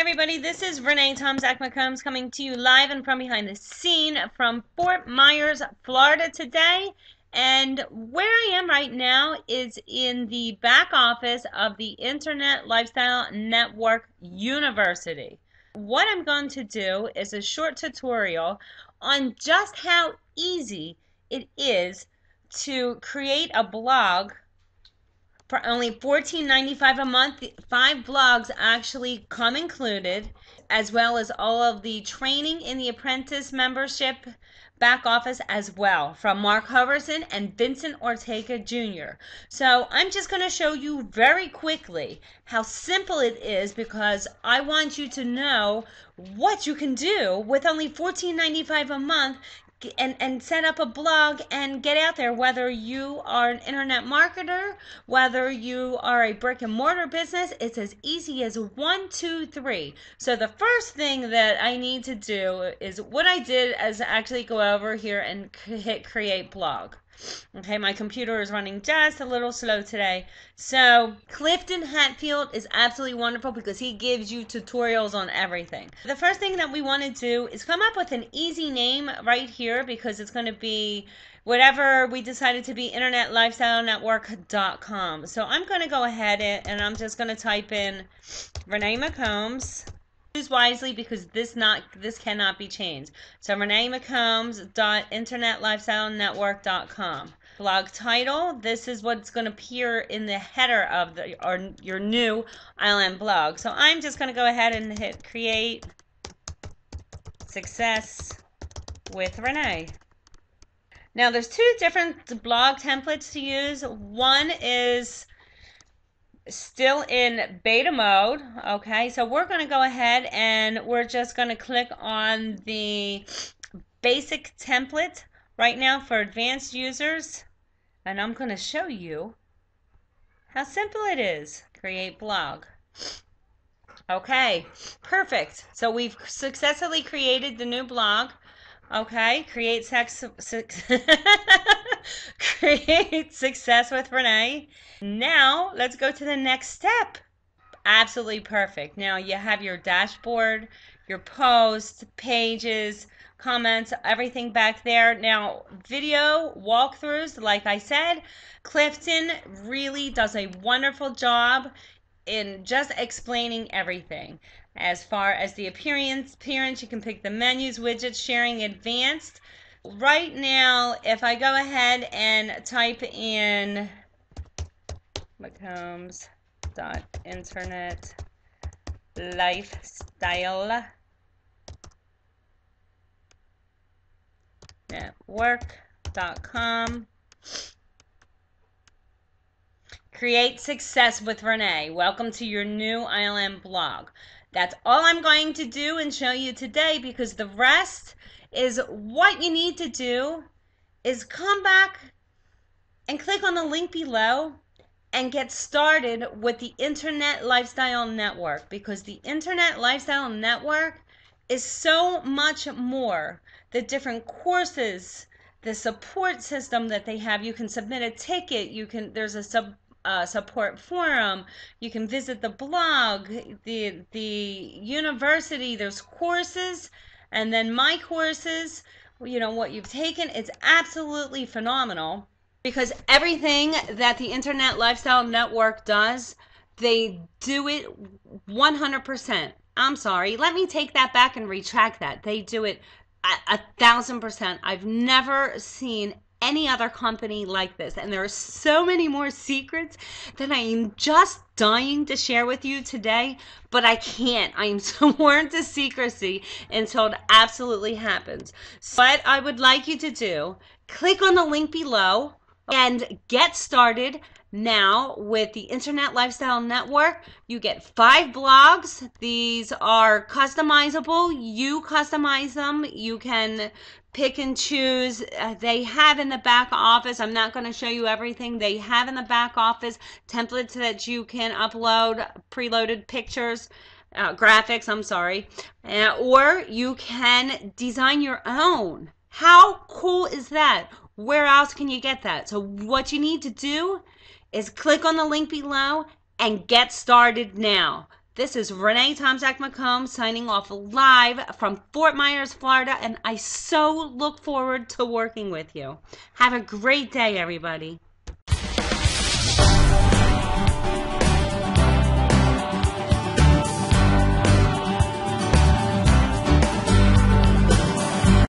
Hi everybody, this is Renee Tomczak McCombs coming to you live and from behind the scene from Fort Myers, Florida today. And where I am right now is in the back office of the Internet Lifestyle Network University. What I'm going to do is a short tutorial on just how easy it is to create a blog for only $14.95 a month. 5 blogs actually come included, as well as all of the training in the apprentice membership back office as well, from Mark Hoverson and Vincent Ortega, Jr. So I'm just going to show you very quickly how simple it is, because I want you to know what you can do with only $14.95 a month and set up a blog and get out there, whether you are an internet marketer, whether you are a brick and mortar business. It's as easy as 1, 2, 3. So the first thing that I need to do is what I did is actually go over here and hit create blog. Okay, my computer is running just a little slow today. So Clifton Hatfield is absolutely wonderful because he gives you tutorials on everything. The first thing that we want to do is come up with an easy name right here, because it's going to be whatever we decided to be, internetlifestylenetwork.com. So I'm going to go ahead and I'm just going to type in Renee McCombs. Choose wisely, because this cannot be changed. So Renee McCombs.internetlifestylenetwork.com. Blog title. This is what's going to appear in the header of your new ILN blog. So I'm just going to go ahead and hit create success with Renee. Now there's 2 different blog templates to use. One is still in beta mode. Okay, so we're going to go ahead and we're just going to click on the basic template right now for advanced users, and I'm going to show you how simple it is. Create blog. Okay, perfect. So we've successfully created the new blog. Okay, create success with Renee. Now let's go to the next step. Absolutely perfect. Now you have your dashboard, your posts, pages, comments, everything back there. Now video walkthroughs, like I said, Clifton really does a wonderful job in just explaining everything. As far as the appearance, you can pick the menus, widgets, sharing, advanced. Right now, if I go ahead and type in McCombs.internetlifestylenetwork.com, create success with Renee. Welcome to your new ILN blog. That's all I'm going to do and show you today, because the rest is what you need to do is come back and click on the link below and get started with the Internet Lifestyle Network, because the Internet Lifestyle Network is so much more. The different courses, the support system that they have, you can submit a ticket, there's a support forum, you can visit the blog, the university, there's courses, and then my courses, you know, what you've taken. It's absolutely phenomenal, because everything that the Internet Lifestyle Network does, they do it 100%. I'm sorry, let me take that back and retract that. They do it 1,000%. I've never seen any other company like this, and there are so many more secrets that I am just dying to share with you today, but I can't. I am sworn to secrecy until it absolutely happens. So what I would like you to do, click on the link below and get started now with the Internet Lifestyle Network. You get 5 blogs. These are customizable. You customize them. You can pick and choose. They have in the back office, I'm not going to show you everything, they have in the back office templates that you can upload, preloaded pictures, graphics, I'm sorry, or you can design your own. How cool is that? Where else can you get that? So what you need to do is click on the link below and get started now. This is Renee Tomczak McCombs signing off live from Fort Myers, Florida, and I so look forward to working with you. Have a great day, everybody.